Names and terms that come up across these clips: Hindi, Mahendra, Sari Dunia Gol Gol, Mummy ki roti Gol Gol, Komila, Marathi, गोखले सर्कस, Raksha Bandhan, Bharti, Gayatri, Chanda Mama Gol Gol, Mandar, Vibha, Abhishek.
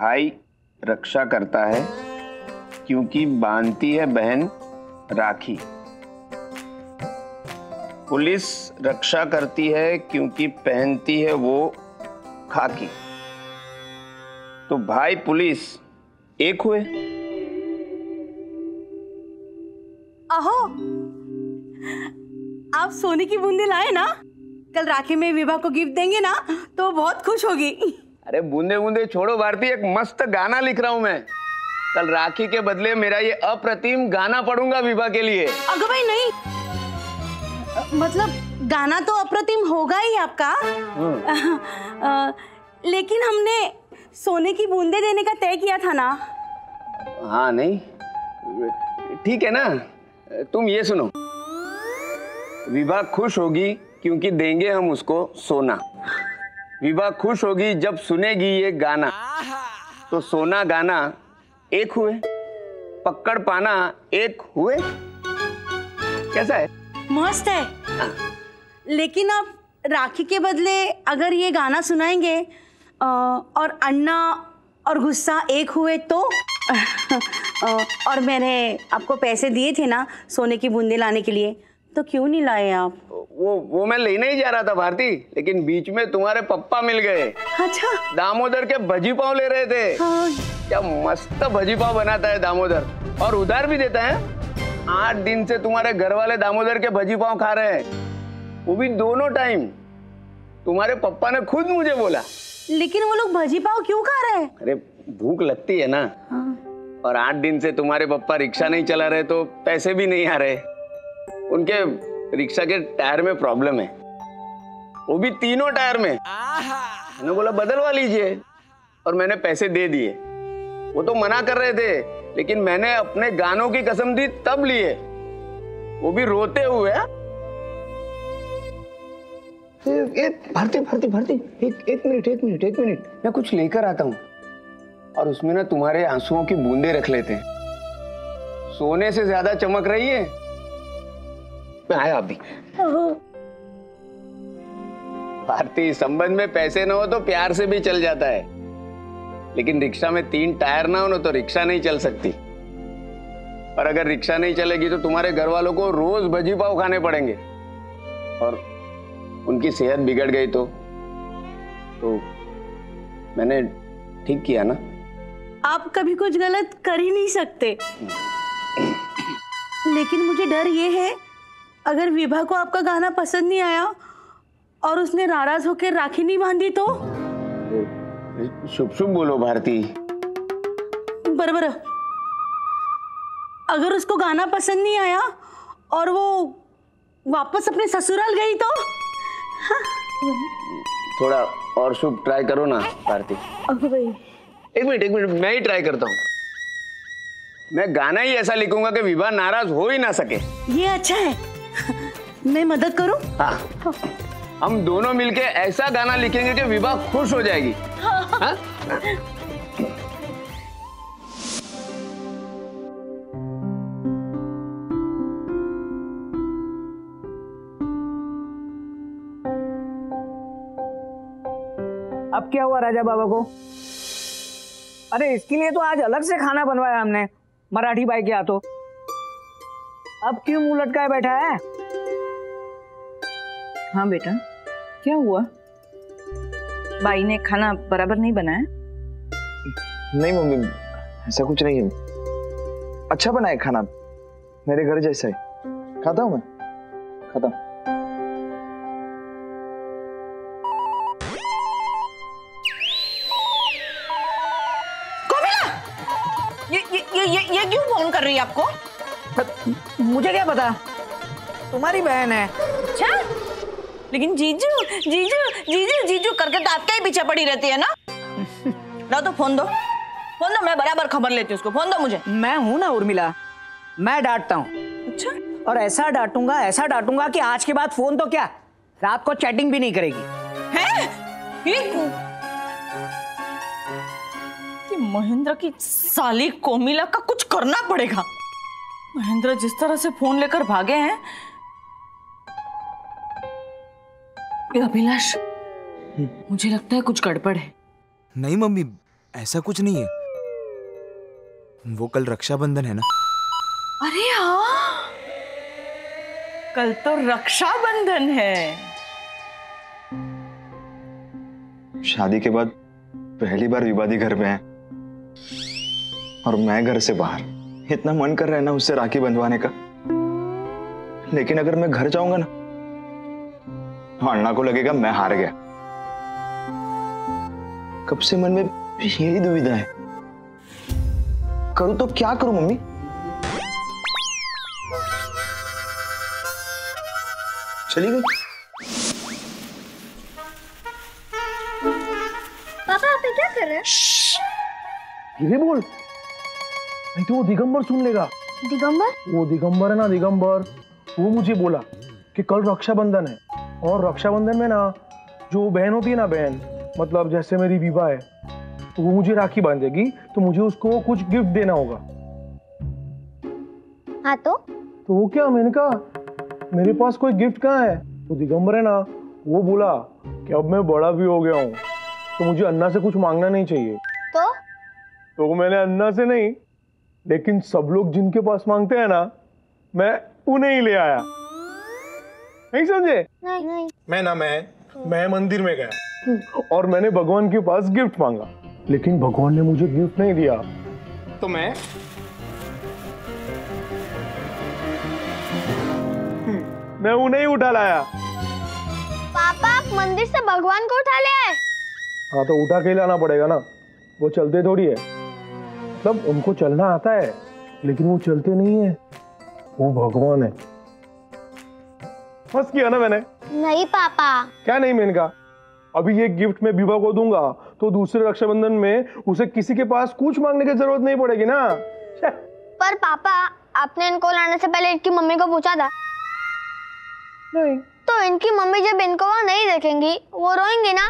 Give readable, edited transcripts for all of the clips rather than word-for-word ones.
भाई रक्षा करता है क्योंकि बांधती है बहन राखी। पुलिस रक्षा करती है क्योंकि पहनती है वो खाकी। तो भाई पुलिस एक हुए। अहो, आप सोने की बूंदे लाए ना, कल राखी में विभा को गिफ्ट देंगे ना तो बहुत खुश होगी। अरे बूंदे बूंदे छोड़ो भारती, एक मस्त गाना लिख रहा हूँ मैं, कल राखी के बदले मेरा ये अप्रतिम गाना पढ़ूंगा विभा के लिए। अगो भाई नहीं, मतलब गाना तो अप्रतिम होगा ही आपका, लेकिन हमने सोने की बूंदे देने का तय किया था ना। हाँ नहीं ठीक है ना, तुम ये सुनो, विभा खुश होगी क्योंकि देंगे हम उसको सोना। विभा खुश होगी जब सुनेगी ये गाना। तो सोना गाना एक हुए, पकड़ पाना एक हुए, कैसा है? मस्त है। हाँ। लेकिन अब राखी के बदले अगर ये गाना सुनाएंगे और अन्ना और गुस्सा एक हुए तो और मैंने आपको पैसे दिए थे ना सोने की बूंदे लाने के लिए, तो क्यों नहीं लाए आप? वो मैं लेने ही जा रहा था भारती, लेकिन बीच में तुम्हारे पप्पा मिल गए। अच्छा। दामोदर के भजी पाव ले रहे थे। हाँ। क्या मस्त भजी पाव बनाता है दामोदर, और उधार भी देता है। 8 दिन से तुम्हारे घर वाले दामोदर के भजी पाव खा रहे हैं, वो भी दोनों टाइम। तुम्हारे पप्पा ने खुद मुझे बोला। लेकिन वो लोग भजी पाव क्यों खा रहे हैं? अरे भूख लगती है ना। हाँ। और 8 दिन से तुम्हारे पप्पा रिक्शा नहीं चला रहे तो पैसे भी नहीं आ रहे, उनके रिक्शा के टायर में प्रॉब्लम है, वो भी तीनों टायर में। मैंने बोला बदलवा लीजिए और मैंने पैसे दे दिए। वो तो मना कर रहे थे, लेकिन मैंने अपने गानों की कसम दी तब लिए, वो भी रोते हुए। भारती, एक मिनट, मैं कुछ लेकर आता हूँ, और उसमें ना तुम्हारे आंसुओं की बूंदे रख लेते हैं, सोने से ज्यादा चमक रही है। मैं आया अभी। भारती, संबंध में पैसे ना हो तो प्यार से भी चल जाता है, लेकिन रिक्शा में 3 टायर ना हो ना तो रिक्शा नहीं चल सकती। और अगर रिक्शा नहीं चलेगी तो तुम्हारे घर वालों को रोज भजी पाव खाने पड़ेंगे, और उनकी सेहत बिगड़ गई तो मैंने ठीक किया ना। आप कभी कुछ गलत कर ही नहीं सकते, लेकिन मुझे डर ये है अगर विभा को आपका गाना पसंद नहीं आया और उसने नाराज होकर राखी नहीं बांधी तो? शुभ शुभ बोलो भारती। बराबर, अगर उसको गाना पसंद नहीं आया और वो वापस अपने ससुराल गई तो? हाँ। थोड़ा और शुभ ट्राई करो ना भारती। भाई एक मिनट, मैं ही ट्राई करता हूँ। मैं गाना ही ऐसा लिखूंगा कि विभा नाराज हो ही ना सके। ये अच्छा है, मैं मदद करूं? हाँ। हम दोनों मिलके ऐसा गाना लिखेंगे कि विभा खुश हो जाएगी। हाँ। अब क्या हुआ राजा बाबा को? अरे इसके लिए तो आज अलग से खाना बनवाया हमने मराठी भाई के हाथों। अब क्यों मुंह लटकाए बैठा है? हाँ बेटा, क्या हुआ? बाई ने खाना बराबर नहीं बनाया? नहीं मम्मी, ऐसा कुछ नहीं है, अच्छा बनाया खाना, मेरे घर जैसा है। खाता हूँ मैं, खाता हूँ। ये क्यों फोन कर रही है आपको? मुझे क्या पता, तुम्हारी बहन है। अच्छा, लेकिन जीजू जीजू जीजू जीजू करके तो आपके ही पीछे पड़ी रहती है ना। ना तो फोन दो, मैं बराबर खबर लेती हूँ उसको। फोन दो मुझे। मैं हूँ ना उर्मिला, मैं डांटता हूँ। अच्छा। और ऐसा डांटूंगा कि आज के बाद फोन तो क्या, रात को चैटिंग भी नहीं करेगी। है? कि महेंद्र की साली कोमिला का कुछ करना पड़ेगा। महेंद्र जिस तरह से फोन लेकर भागे हैं, ये अभिलाष, मुझे लगता है कुछ गड़बड़ है। नहीं मम्मी, ऐसा कुछ नहीं है। वो कल रक्षाबंधन है ना? अरे हाँ, कल तो रक्षाबंधन है। शादी के बाद पहली बार विवादी घर में है और मैं घर से बाहर। इतना मन कर रहा है ना उससे राखी बंधवाने का, लेकिन अगर मैं घर जाऊंगा ना तो अन्ना को लगेगा मैं हार गया। कब से मन में यही दुविधा है। करूं तो क्या करूं मम्मी? चली गई। पापा आप क्या कर रहे हैं? ये बोल, नहीं तो वो दिगंबर सुन लेगा। दिगंबर? वो दिगंबर है ना, दिगंबर, वो मुझे बोला कि कल रक्षाबंधन है और रक्षाबंधन में ना जो बहन होती है ना, बहन मतलब जैसे मेरी विभा है, तो वो मुझे राखी बांधेगी तो मुझे उसको कुछ गिफ्ट देना होगा। हाँ तो वो क्या, मैंने कहा मेरे पास कोई गिफ्ट कहाँ है? तो दिगंबर है ना, वो बोला कि अब मैं बड़ा भी हो गया हूँ तो मुझे अन्ना से कुछ मांगना नहीं चाहिए। तो मैंने अन्ना से नहीं, लेकिन सब लोग जिनके पास मांगते हैं ना, मैं उन्हें ही ले आया। नहीं समझे? नहीं। मैं मंदिर में गया और मैंने भगवान के पास गिफ्ट मांगा, लेकिन भगवान ने मुझे गिफ्ट नहीं दिया। तो मैं उन्हें ही उठा लाया। पापा आप मंदिर से भगवान को उठा ले आए? हाँ तो उठा के लाना पड़ेगा ना, वो चलते थोड़ी है। मतलब उनको चलना आता है लेकिन वो चलते नहीं है, वो भगवान है। बस किया ना मैंने? नहीं पापा। क्या नहीं? मैंने कहा अभी ये गिफ्ट मैं विभा को दूंगा तो दूसरे रक्षाबंधन में उसे किसी के पास कुछ मांगने की जरूरत नहीं पड़ेगी ना। पर पापा आपने इनको लाने से पहले इनकी मम्मी को पूछा था? नहीं। तो इनकी मम्मी जब इनको वहाँ नहीं देखेंगी वो रोएंगी ना।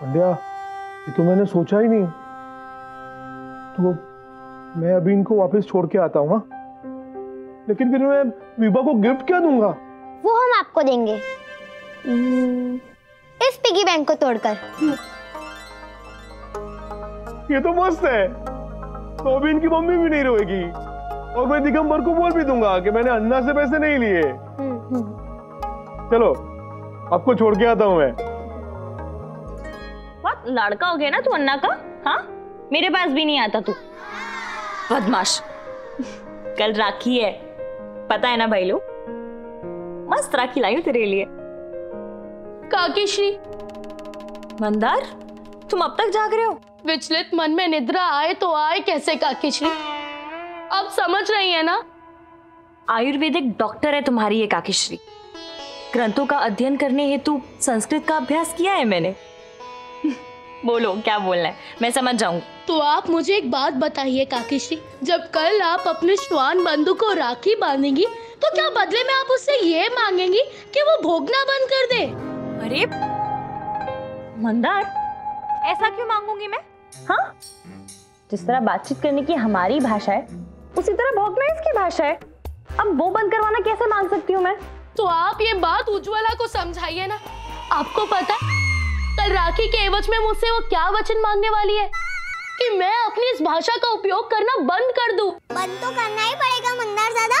पंड्या ये तो मैंने सोचा ही नहीं। तो मैं अभी इनको वापस छोड़ के आता हूँ, लेकिन फिर मैं विभा को गिफ्ट क्या दूंगा? वो हम आपको देंगे, इस पिगी बैंक को तोड़कर। ये तो मस्त है। तो अभी इनकी मम्मी भी नहीं रोएगी और मैं दिगंबर को बोल भी दूंगा कि मैंने अन्ना से पैसे नहीं लिए। चलो आपको छोड़ के आता हूँ मैं। बहुत लड़का हो गया ना तू अन्ना का। हाँ मेरे पास भी नहीं आता तू, बदमाश। कल राखी है पता है ना भाई लोग, मस्त राखी लाई हूं तेरे लिए। काकेश्री मंदार तुम अब तक जाग रहे हो? विचलित मन में निद्रा आए तो आए कैसे काकेश्री, अब समझ रही है ना। आयुर्वेदिक डॉक्टर है तुम्हारी ये काकेश्री। ग्रंथों का अध्ययन करने हेतु संस्कृत का अभ्यास किया है मैंने। बोलो क्या बोलना है, मैं समझ जाऊंगी। तो आप मुझे एक बात बताइए काकेश्री, जब कल आप अपने श्वान बंधु को राखी बांधेंगी तो क्या बदले में आप उससे ये मांगेंगी कि वो भोगना बंद कर दे? अरे मंदार ऐसा क्यों मांगूंगी मैं? हाँ जिस तरह बातचीत करने की हमारी भाषा है उसी तरह भोगना इसकी भाषा है। अब वो बंद करवाना कैसे मांग सकती हूँ मैं? तो आप ये बात उज्ज्वला को समझाइए ना। आपको पता कल राखी के एवज में मुझसे वो क्या वचन मांगने वाली है कि मैं अपनी इस भाषा का उपयोग करना बंद कर दूं। बंद तो करना ही पड़ेगा मंदार दादा,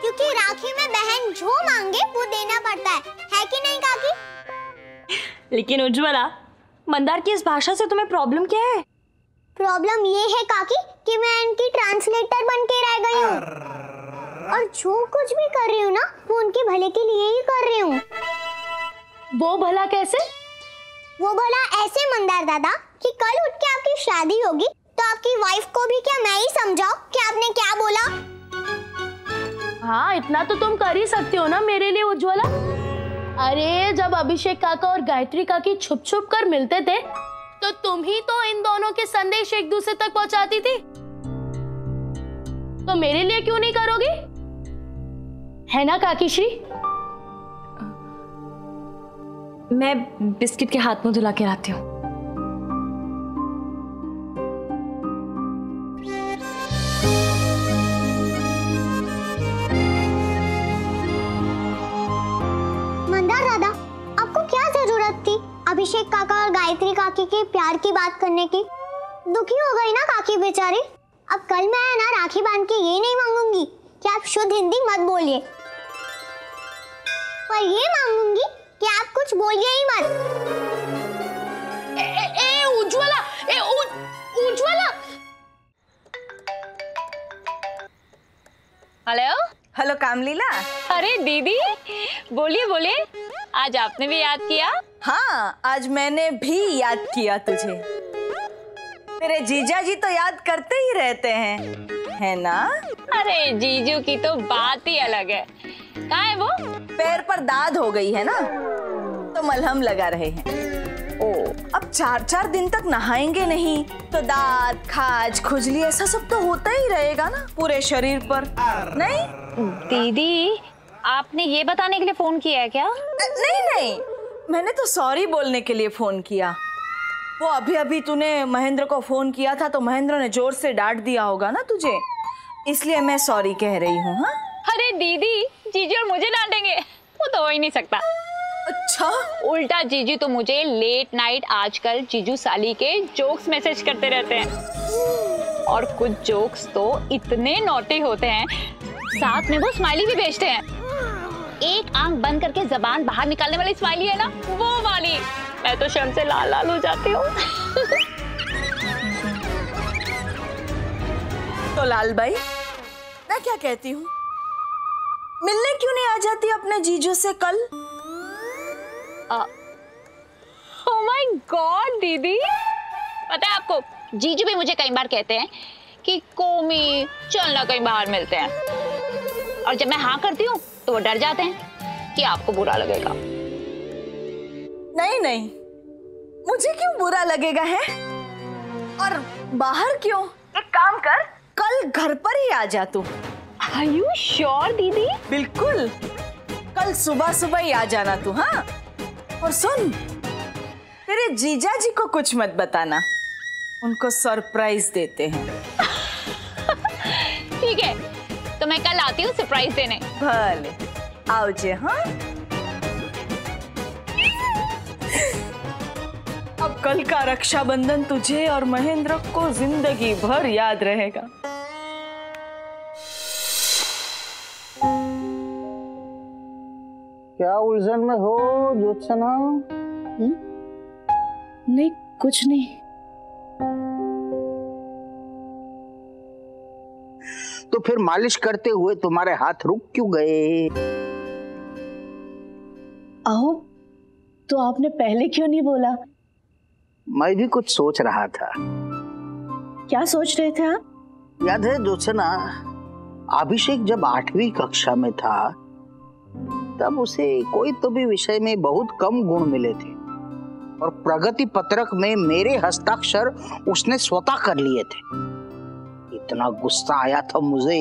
क्योंकि राखी में बहन जो मांगे वो देना पड़ता है कि नहीं काकी? लेकिन उज्ज्वला मंदार की इस भाषा से तुम्हें प्रॉब्लम क्या है? प्रॉब्लम ये है काकी कि मैं इनकी ट्रांसलेटर बन के रह गई हूँ और जो कुछ भी कर रही हूँ ना वो उनके भले के लिए ही कर रही हूँ। वो भला कैसे? वो बोला ऐसे मंदार दादा कि कल उठ के आपकी शादी होगी तो आपकी वाइफ को भी क्या मैं ही समझाऊं कि आपने क्या बोला? हाँ इतना तो तुम कर ही सकते हो ना मेरे लिए उज्ज्वला। अरे जब अभिषेक काका और गायत्री काकी छुप छुप कर मिलते थे तो तुम ही तो इन दोनों के संदेश एक दूसरे तक पहुँचाती थी, तो मेरे लिए क्यों नहीं करोगी, है ना काकीश्री? मैं बिस्किट के हाथ में धुला के लाती हूँ। मंदार दादा आपको क्या जरूरत थी अभी अभिषेक काका और गायत्री काकी के प्यार की बात करने की। दुखी हो गई ना काकी बेचारी। अब कल मैं ना राखी बांध के ये नहीं मांगूंगी कि आप शुद्ध हिंदी मत बोलिए, पर ये मांगूंगी कि आप कुछ बोलिए ही मत। उज्ज्वला। हेलो कामलीला। अरे दीदी बोलिए बोलिए, आज आपने भी याद किया? हाँ, आज मैंने भी याद किया तुझे। तेरे जीजा जी तो याद करते ही रहते हैं, है ना? अरे जीजू की तो बात ही अलग है। कहाँ है वो? पैर पर दाद हो गई है ना, तो मलहम लगा रहे हैं। ओ, अब 4-4 दिन तक नहाएंगे नहीं तो दाद, खाज, खुजली ऐसा सब तो होता ही रहेगा ना पूरे शरीर पर। नहीं दीदी, आपने ये बताने के लिए फोन किया है क्या? नहीं, मैंने तो सॉरी बोलने के लिए फोन किया। वो अभी तूने महेंद्र को फोन किया था तो महेंद्र ने जोर से डांट दिया होगा ना तुझे, इसलिए मैं सॉरी कह रही हूँ। हाँ? अरे दीदी, जीजू और मुझे डांटेंगे, वो तो हो ही नहीं सकता। अच्छा, उल्टा जीजू तो मुझे लेट नाइट आजकल जीजू साली के जोक्स मैसेज करते रहते हैं, और कुछ जोक्स तो इतने नॉटी होते हैं, साथ में वो स्माइली भी भेजते हैं। एक आंख बंद करके जबान बाहर निकालने वाली स्माइली है ना, वो वाली। मैं तो शर्म से लाल लाल हो जाती हूँ। तो लाल भाई, मैं क्या कहती हूँ, मिलने क्यों नहीं आ जाती अपने जीजू से कल? Oh my God, दीदी, पता है आपको जीजू भी मुझे कई बार कहते हैं कि कोमी चल ना कहीं बाहर मिलते हैं, और जब मैं हाँ करती हूँ तो वो डर जाते हैं कि आपको बुरा लगेगा। नहीं, मुझे क्यों बुरा लगेगा है? और बाहर क्यों? एक काम कर, कल घर पर ही आ जा तू। Are you sure, दीदी? बिल्कुल, कल सुबह सुबह ही आ जाना तू। हाँ, और सुन, तेरे जीजा जी को कुछ मत बताना, उनको सरप्राइज देते हैं। ठीक है, तो मैं कल आती हूँ सरप्राइज देने। भले, आओ जे। हाँ, अब कल का रक्षाबंधन तुझे और महेंद्र को जिंदगी भर याद रहेगा। क्या उलझन में हो जोत्सना? नहीं, कुछ नहीं। तो फिर मालिश करते हुए तुम्हारे हाथ रुक क्यों गए? आओ, तो आपने पहले क्यों नहीं बोला? मैं भी कुछ सोच रहा था। क्या सोच रहे थे आप? याद है जोत्सना, अभिषेक जब 8वीं कक्षा में था तब उसे कोई तो भी विषय में बहुत कम गुण मिले थे, और प्रगति पत्रक में मेरे हस्ताक्षर उसने स्वतः कर लिए थे। इतना गुस्सा आया था मुझे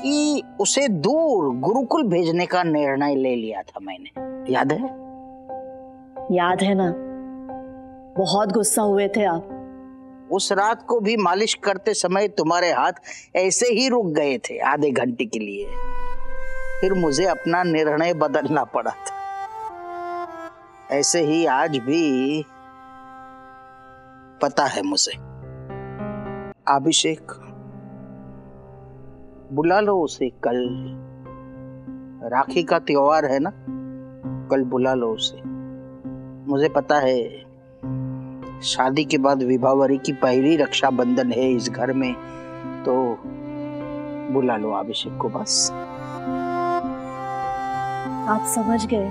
कि उसे दूर गुरुकुल भेजने का निर्णय ले लिया था मैंने। याद है? याद है ना, बहुत गुस्सा हुए थे आप। उस रात को भी मालिश करते समय तुम्हारे हाथ ऐसे ही रुक गए थे आधे घंटे के लिए, फिर मुझे अपना निर्णय बदलना पड़ा था। ऐसे ही आज भी पता है मुझे। अभिषेक, बुला लो उसे कल, राखी का त्योहार है ना, कल बुला लो उसे। मुझे पता है शादी के बाद विभावरी की पहली रक्षाबंधन है इस घर में, तो बुला लो अभिषेक को बस। आप समझ गए,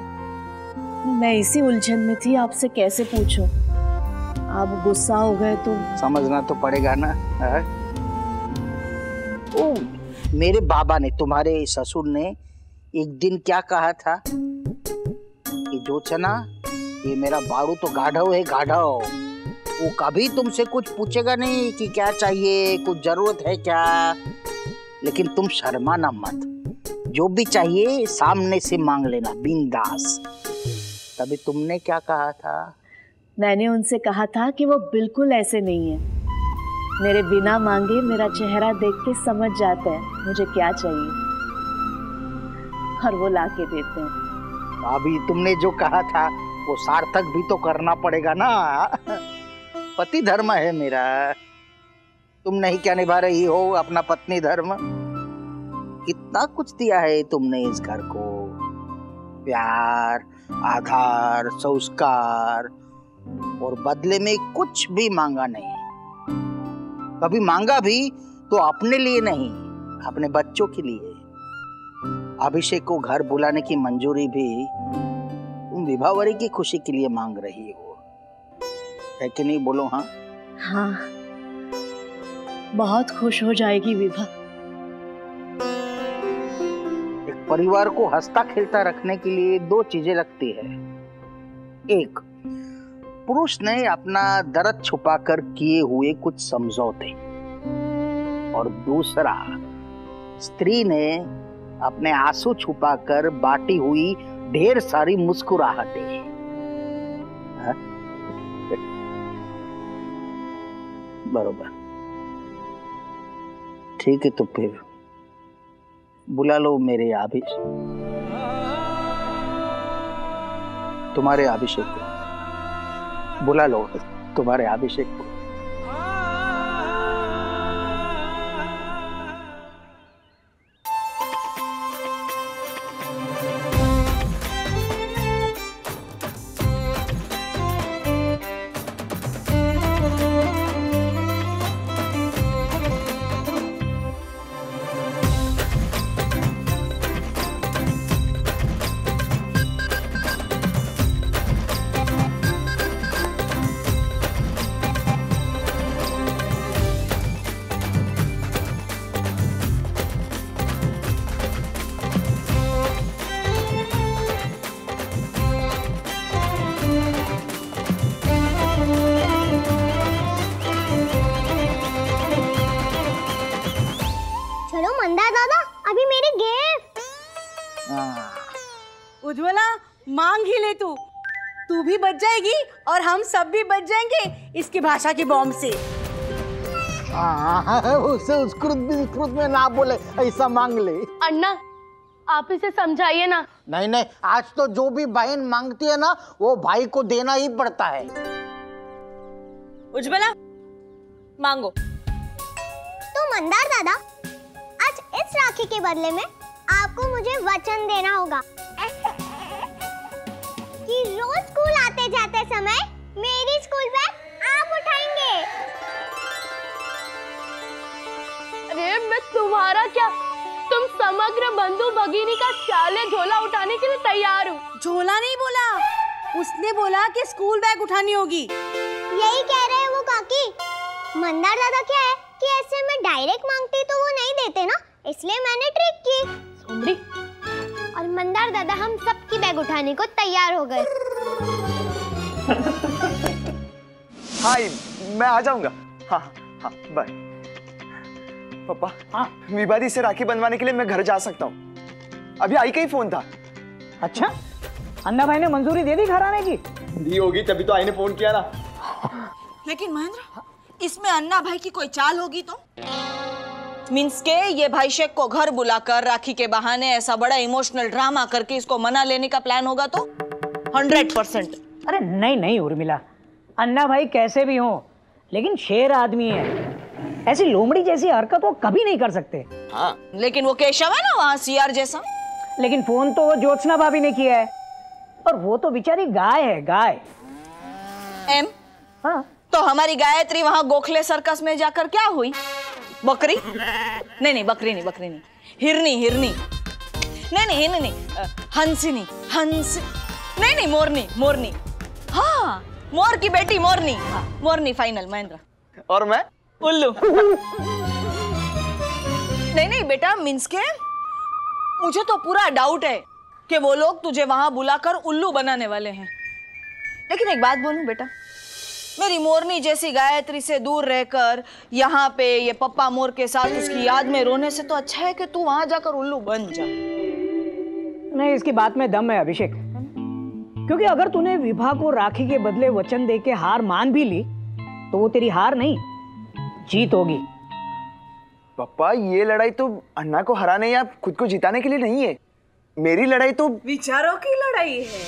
मैं इसी उलझन में थी आपसे कैसे पूछूं। आप गुस्सा हो गए तो समझना तो पड़ेगा ना। ओ, मेरे बाबा ने, तुम्हारे ससुर ने एक दिन क्या कहा था कि जोचना, ये मेरा बारू तो गाढ़व है गाढ़व, वो कभी तुमसे कुछ पूछेगा नहीं कि क्या चाहिए, कुछ जरूरत है क्या, लेकिन तुम शर्माना मत, जो भी चाहिए सामने से मांग लेना बिंदास। तभी तुमने क्या कहा था? मैंने उनसे कहा था कि वो बिल्कुल ऐसे नहीं है, मेरे बिना मांगे मेरा चेहरा देख के समझ जाते हैं मुझे क्या चाहिए, और वो लाके देते हैं। अभी तुमने जो कहा था को सार्थक भी तो करना पड़ेगा ना। पति धर्म है मेरा, तुम नहीं क्या निभा रही हो अपना पत्नी धर्म? कितना कुछ दिया है तुमने इस घर को, प्यार, आधार, संस्कार, और बदले में कुछ भी मांगा नहीं। कभी मांगा भी तो अपने लिए नहीं, अपने बच्चों के लिए। अभिषेक को घर बुलाने की मंजूरी भी तुम विभावरी की खुशी के लिए मांग रही हो, है कि नहीं? बोलो हाँ। हाँ, बहुत खुश हो जाएगी विभा। एक परिवार को हंसता खेलता रखने के लिए दो चीजें लगती है। एक, पुरुष ने अपना दर्द छुपाकर किए हुए कुछ समझौते, और दूसरा, स्त्री ने अपने आंसू छुपाकर बांटी हुई ढेर सारी मुस्कुराहटें। बरोबर, ठीक है, तो फिर बुला लो मेरे अभिषेक, तुम्हारे अभिषेक को बुला लो, तुम्हारे अभिषेक को। उज्ज्वला, मांग ही ले, तू भी बच जाएगी और हम सब भी बच जाएंगे इसकी भाषा के बॉम्ब से। उसे संस्कृत में ना बोले, ऐसा मांग ले। अन्ना, आप इसे समझाइए ना। नहीं नहीं, आज तो जो भी बहन मांगती है ना, वो भाई को देना ही पड़ता है। उज्ज्वला, मांगो। तो मंदार दादा, आज इस राखी के बदले में आपको मुझे वचन देना होगा कि रोज स्कूल आते जाते समय मेरी स्कूल बैग आप उठाएंगे। अरे मैं तुम्हारा क्या, तुम समग्र बंधु भगिनी का चाले झोला उठाने के लिए तैयार हूँ। झोला नहीं बोला उसने, बोला कि स्कूल बैग उठानी होगी। यही कह रहे हैं वो काकी। मंदार दादा क्या है कि ऐसे मैं डायरेक्ट मांगती तो वो नहीं देते ना, इसलिए मैंने ट्रिक की। और मंदार दादा हम सबकी बैग उठाने को तैयार हो गए। हाय, मैं आ जाऊंगा। हाँ हाँ, बाय। पापा, हाँ, विभादी से राखी बनवाने के लिए मैं घर जा सकता हूँ? अभी आई का ही फोन था। अच्छा, अन्ना भाई ने मंजूरी दे दी घर आने की? दी होगी, तभी तो आई ने फोन किया ना। लेकिन महेंद्र, इसमें अन्ना भाई की कोई चाल होगी तो? मीन्स के ये भाई शेख को घर बुलाकर राखी के बहाने ऐसा बड़ा इमोशनल ड्रामा करके इसको मना लेने का प्लान होगा तो 100%। अरे नहीं नहीं उर्मिला, अन्ना भाई कैसे भी हों, लेकिन शेर आदमी है, ऐसी लोमड़ी जैसी हरकत वो कभी नहीं कर सकते। हाँ, लेकिन वो केशव है ना वहाँ सीआर जैसा। लेकिन फोन तो ज्योत्सना भाभी ने किया है, और वो तो बेचारी गाय है, गाय। एम, हाँ, तो हमारी गायत्री वहाँ गोखले सर्कस में जाकर क्या हुई? बकरी? नहीं नहीं, बकरी नहीं, बकरी नहीं, हिरनी, हिरनी, नहीं नहीं, हिरनी नहीं, हंसिनी, हंस, नहीं नहीं, मोरनी, मोरनी, हाँ, मोर की बेटी मोरनी। हाँ, मोरनी फाइनल महेंद्र। और मैं उल्लू। नहीं नहीं बेटा, मींस के मुझे तो पूरा डाउट है कि वो लोग तुझे वहां बुलाकर उल्लू बनाने वाले हैं। लेकिन एक बात बोलूं बेटा, मेरी मोरनी जैसी गायत्री से दूर रहकर यहाँ पे ये पप्पा मोर के साथ उसकी याद में रोने से तो अच्छा है कि तू वहां जाकर उल्लू बन जा। नहीं, इसकी बात में दम है अभिषेक, क्योंकि अगर तूने विभा को राखी के बदले वचन देके हार मान भी ली तो वो तेरी हार नहीं, जीत होगी। पप्पा, ये लड़ाई तो अन्ना को हराने या खुद को जिताने के लिए नहीं है, मेरी लड़ाई तो विचारों की लड़ाई है।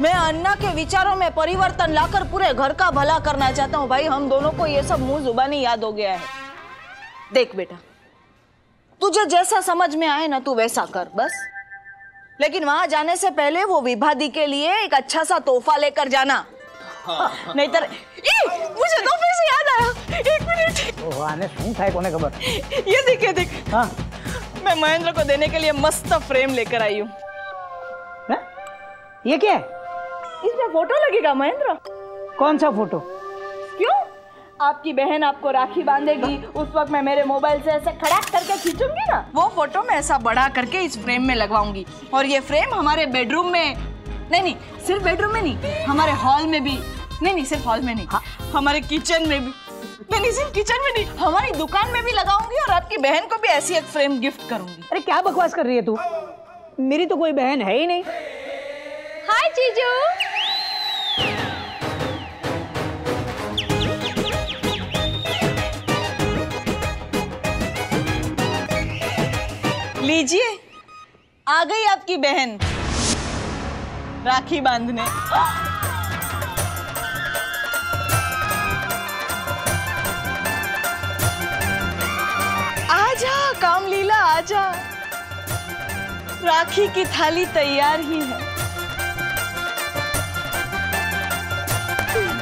मैं अन्ना के विचारों में परिवर्तन लाकर पूरे घर का भला करना चाहता हूँ। भाई हम दोनों को ये सब मुंह जुबानी याद हो गया है। देख बेटा, तुझे जैसा समझ में आए ना तू वैसा कर बस, लेकिन वहां जाने से पहले वो विभादी के लिए एक अच्छा सा तोहफा लेकर जाना। हाँ। नहीं तर मुझे तो फिर से याद आया, एक मिनट। ओ आने सुन था कोने खबर, ये देखिए देख। हाँ। मैं महेंद्र को देने के लिए मस्त फ्रेम लेकर आई हूँ। ये क्या है? इसमें फोटो लगेगा महेंद्र। कौन सा फोटो? क्यों? आपकी बहन आपको राखी बांधेगी, उस वक्त मैं मेरे मोबाइल से ऐसे खड़ाक करके खींचूंगी ना, वो फोटो मैं ऐसा बढ़ा करके इस फ्रेम में लगवाऊंगी। और ये फ्रेम हमारे बेडरूम में, नहीं सिर्फ बेडरूम में नहीं, हमारे हॉल में भी, नहीं सिर्फ हॉल में नहीं, हमारे किचन में भी, नहीं सिर्फ किचन में नहीं, हमारी दुकान में भी लगाऊंगी। और आपकी बहन को भी ऐसी एक फ्रेम गिफ्ट करूंगी। अरे क्या बकवास कर रही है तू, मेरी तो कोई बहन है ही नहीं। हाय जीजू। लीजिए, आ गई आपकी बहन राखी बांधने। आजा कामलीला आजा, राखी की थाली तैयार ही है।